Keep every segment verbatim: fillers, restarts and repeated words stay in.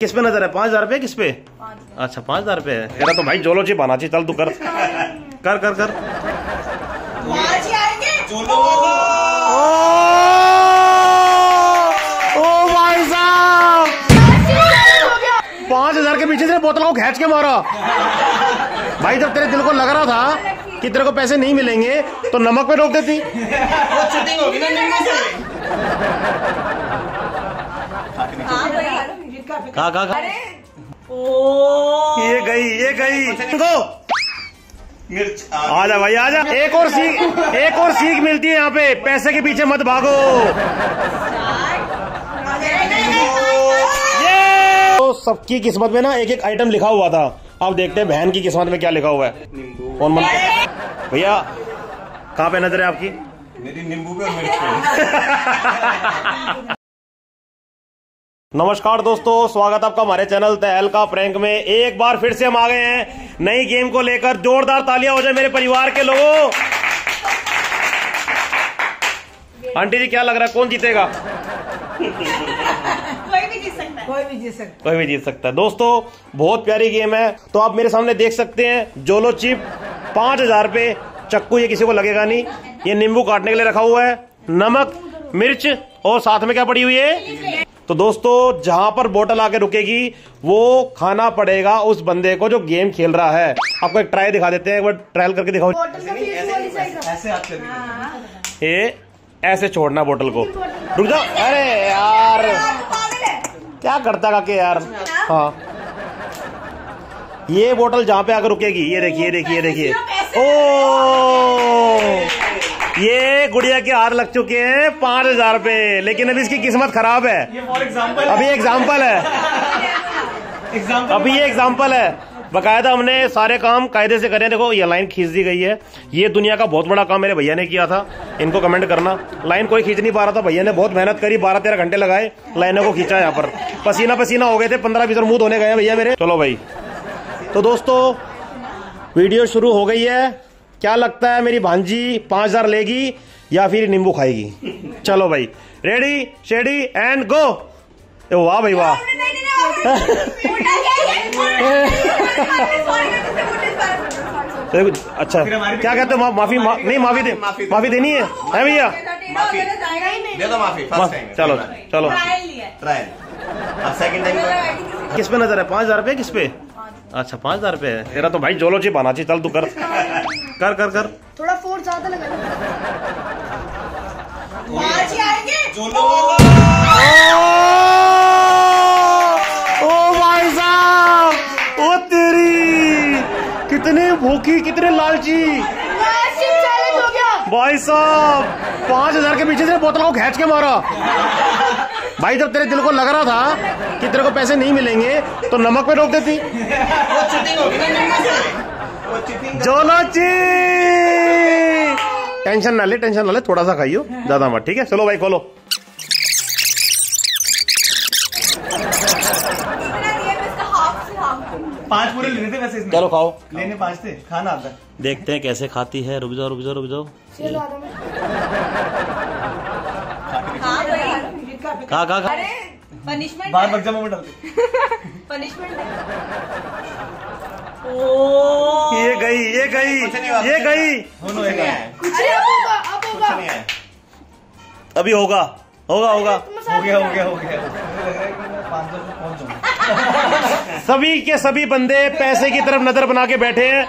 किस पे नजर है? पाँच हजार रुपये किस पे? अच्छा पाँच हजार रुपये है। तेरा तो भाई जोलो जी बना चाहिए। चल तू कर कर कर कर पाँच हजार के पीछे से बोतल को खींच के मारा भाई। जब तेरे दिल को लग रहा था कि तेरे को पैसे नहीं मिलेंगे तो नमक पे रोक देती। खा खा खा ये गई ये गई गो मिर्च। आजा भाई आजा। एक और सीख एक और सीख मिलती है यहाँ पे, पैसे के पीछे मत भागो। ये तो सबकी किस्मत में ना एक एक आइटम लिखा हुआ था। आप देखते हैं बहन की किस्मत में क्या लिखा हुआ है। कौन मन भैया कहाँ पे नजर है आपकी? मेरी नींबू पे और मिर्च पे। नमस्कार दोस्तों, स्वागत है आपका हमारे चैनल तहलका प्रैंक में। एक बार फिर से हम आ गए हैं नई गेम को लेकर। जोरदार तालियां हो जाए मेरे परिवार के लोगों। आंटी जी क्या लग रहा है कौन जीतेगा? कोई भी जीत सकता है। कोई भी जीत सकता है। कोई भी जीत सकता है। दोस्तों बहुत प्यारी गेम है। तो आप मेरे सामने देख सकते हैं जोलो चिप पांच हजार रुपए, चक्कू ये किसी को लगेगा नहीं, ये नींबू काटने के लिए रखा हुआ है, नमक मिर्च और साथ में क्या पड़ी हुई है। तो दोस्तों जहां पर बोतल आके रुकेगी वो खाना पड़ेगा उस बंदे को जो गेम खेल रहा है। आपको एक ट्रायल दिखा देते हैं, एक बार ट्रायल करके दिखाओ। ये ऐसे छोड़ना बोतल को। रुक जाओ। अरे यार क्या करता काके यार। हाँ ये बोतल जहां पे आके रुकेगी, ये देखिए देखिए देखिए, ओ ये गुड़िया के हार लग चुके हैं पांच हजार रुपए। लेकिन अभी इसकी किस्मत खराब है, ये अभी एग्जाम्पल है अभी ये एग्जाम्पल है, है। बाकायदा हमने सारे काम कायदे से करे। देखो ये लाइन खींच दी गई है। ये दुनिया का बहुत बड़ा काम मेरे भैया ने किया था, इनको कमेंट करना। लाइन कोई खींच नहीं पा रहा था, भैया ने बहुत मेहनत करी, बारह तेरह घंटे लगाए, लाइनों को खींचा। यहाँ पर पसीना पसीना हो गए थे, पंद्रह बीस मुंह धोने गए भैया मेरे। चलो भाई, तो दोस्तों वीडियो शुरू हो गई है। क्या लगता है मेरी भांजी पांच हजार लेगी या फिर नींबू खाएगी? चलो भाई, रेडी शेडी एंड गो। वाह भाई वाह। अच्छा क्या कहते हो? माफी नहीं, माफी दे माफी देनी है भैया। चलो चलो, किस पे नजर है? पांच हजार रुपये किस पे? अच्छा पांच हजार रुपये है। तेरा तो भाई जोलो चिप आना चाहिए। चल तू कर कर कर कर थोड़ा फोर्स ज्यादा लगा। जोलो ओ भाई साहब, ओ तेरी कितने भूखी कितने लालची भाई साहब। पांच हजार के पीछे से बोतल को खींच के मारा भाई। जब तेरे दिल को लग रहा था कि तेरे को पैसे नहीं मिलेंगे तो नमक पे रोक देती। जोलो चिप टेंशन ना ले, टेंशन ना ले, थोड़ा सा खाइयो ज्यादा मत, ठीक है। चलो भाई खोलो। पांच पूरे लेने थे वैसे इसमें। चलो खाओ, लेने पांच थे, खाना आता है। देखते हैं कैसे खाती है। रुक जाओ रुक जाओ रुक जाओ। खा खा खा। अरे पनिशमेंट बाहर बगजा में डालते। पनिशमेंट ओ ये गई ये गई ये गई। अभी होगा होगा होगा हो गया हो गया हो गया। सभी के सभी बंदे पैसे की तरफ नजर बना के बैठे हैं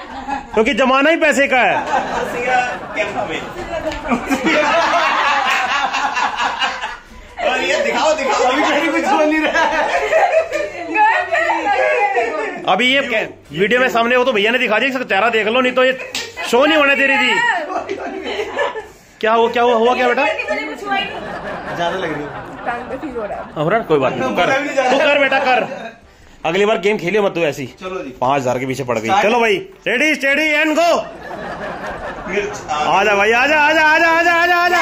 क्योंकि जमाना ही पैसे का है। दिखाओ दिखाओ अभी कुछ बोल नहीं रहा है। अभी ये वीडियो में सामने हो तो भैया ने दिखा दिया, चेहरा देख लो, नहीं तो ये शो नहीं होने दे रही थी। क्या हुआ क्या हुआ हुआ क्या बेटा? ज्यादा लग रही है। कोई बात नहीं, कर तू कर बेटा कर। अगली बार गेम खेलियो मत तू ऐसी। पांच हजार के पीछे पड़ गई। चलो भाई रेडी स्टेडी एंड गो। आजा भाई आजा आजा आजा आजा आजा आजा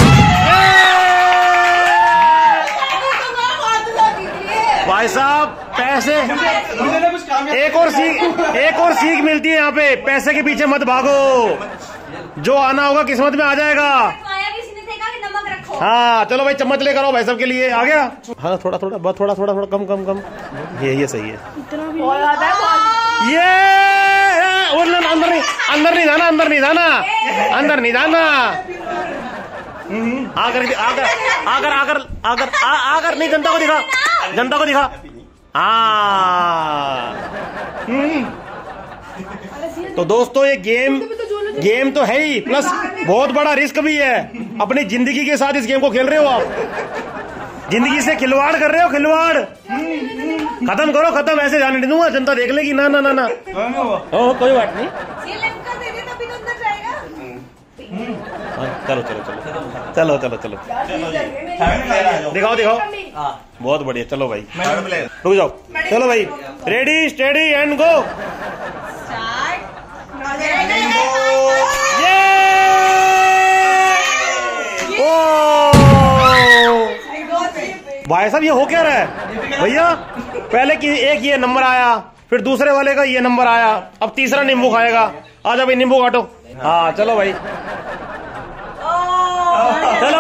भाई साहब। पैसे एक और सीख एक और सीख मिलती है यहाँ पे, पैसे के पीछे मत भागो, जो आना होगा किस्मत में आ जाएगा। हाँ चलो भाई चम्मच लेकर आओ भाई सब के लिए। आ गया हाँ थोड़ा थोड़ा बहुत थोड़ा थोड़ा थोड़ा कम कम कम ये ये सही है इतना भी ये अंदर नहीं अंदर नहीं जाना अंदर नहीं जाना अंदर नहीं जाना आकर आकर आकर आकर आकर आकर नहीं जनता को दिखा जनता को दिखा हाँ। तो दोस्तों ये गेम गेम तो है ही प्लस बहुत बड़ा रिस्क भी है। अपनी जिंदगी के साथ इस गेम को खेल रहे हो आप, जिंदगी से खिलवाड़ कर रहे हो खिलवाड़। खत्म करो खत्म, ऐसे जाने नहीं दूंगा, जनता देख लेगी। ना ना ना ना ओ, कोई बात नहीं चलो चलो चलो चलो चलो चलो दिखाओ दिखाओ बहुत बढ़िया। चलो भाई रुक जाओ, चलो भाई रेडी स्टेडी एंड गो। भाई साहब ये हो क्या रहा है भैया? पहले कि एक ये नंबर आया, फिर दूसरे वाले का ये नंबर आया, अब तीसरा नींबू खाएगा। आजा भाई नींबू काटो। हाँ चलो भाई चलो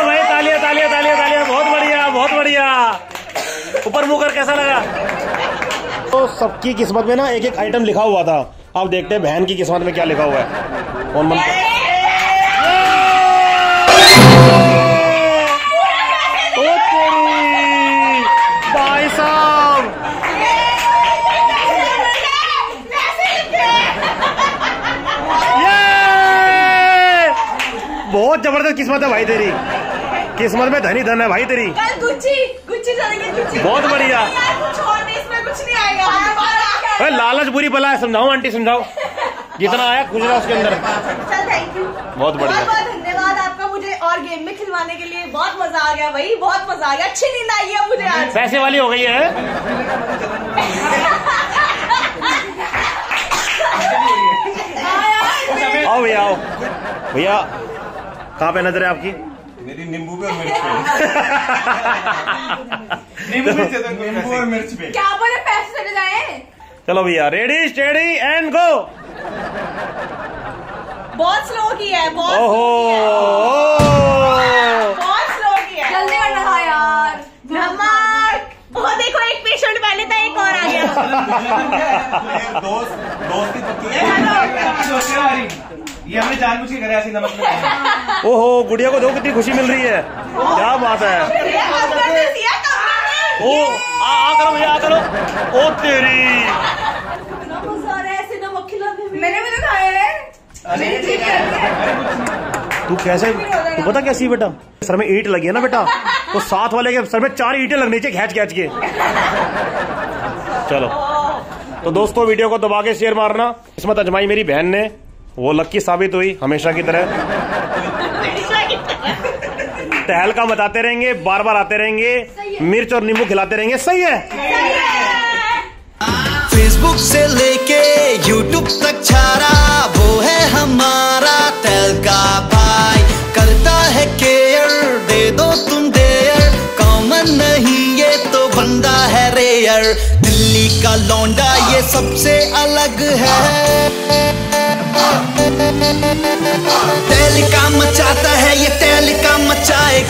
भाई तालियां तालियां तालियां तालियां बहुत बढ़िया बहुत बढ़िया। ऊपर मुँह कर कैसा लगा? तो सबकी किस्मत में ना एक एक आइटम लिखा हुआ था, अब देखते हैं बहन की किस्मत में क्या लिखा हुआ है। कौन बनता? बहुत जबरदस्त किस्मत है भाई तेरी, किस्मत में धनी धन है भाई तेरी। कल गुच्ची गुच्ची गुच्ची बहुत बढ़िया। इसमें कुछ नहीं आएगा। अरे लालच बुरी बला है, समझाओ आंटी समझाओ, जितना आया गुजरा उसके अंदर। चल थैंक यू बहुत बढ़िया, बहुत धन्यवाद आपका मुझे और गेम में खिलवाने के लिए। बहुत मजा आ गया भाई, बहुत मजा आ गया, अच्छी नींद आई है मुझे आज। पैसे वाली हो गई है। आओ भैया आओ भैया, कहाँ पे नजर है आपकी? मेरी नींबू पे और मिर्च पे। नींबू और मिर्च पे। क्या बोले पैसे चले जाए? चलो भैया रेडी स्टेडी एंड गो। बहुत स्लो किया है, बहुत स्लो किया है, बहुत स्लो किया है। जल्दी करना था यार। धमाक। बहुत देखो एक पेशेंट पहले था, एक और आ गया। दोस्त दोस्ती पक्की है, ये हमने जानबूझ के करे ऐसी नमक में। ओहो गुड़िया को देखो कितनी खुशी मिल रही है, क्या बात है। ओ आ आ करो भैया आ करो। ओ तेरी ऐसे नमक खिलाने में मैंने भी तो खाया है। तू कैसे तू पता कैसी बेटा, सर में ईंट लगी है ना बेटा, तो साथ वाले के सर में चार ईंटें लगनी चाहिए खींच खींच के। चलो तो दोस्तों वीडियो को दबा के शेयर मारना। किस्मत आजमाई मेरी बहन ने, वो लक्की साबित हुई हमेशा की तरह। तहलका बताते रहेंगे, बार बार आते रहेंगे, मिर्च और नींबू खिलाते रहेंगे। सही है, है। फेसबुक से लेके यूट्यूब तक छारा वो है हमारा तहलका भाई। करता है केयर, दे दो तुम देयर, कॉमन नहीं ये तो बंदा है रेयर। दिल्ली का लौंडा ये सबसे अलग है, तहलका मचाता है ये तहलका मचाएगा।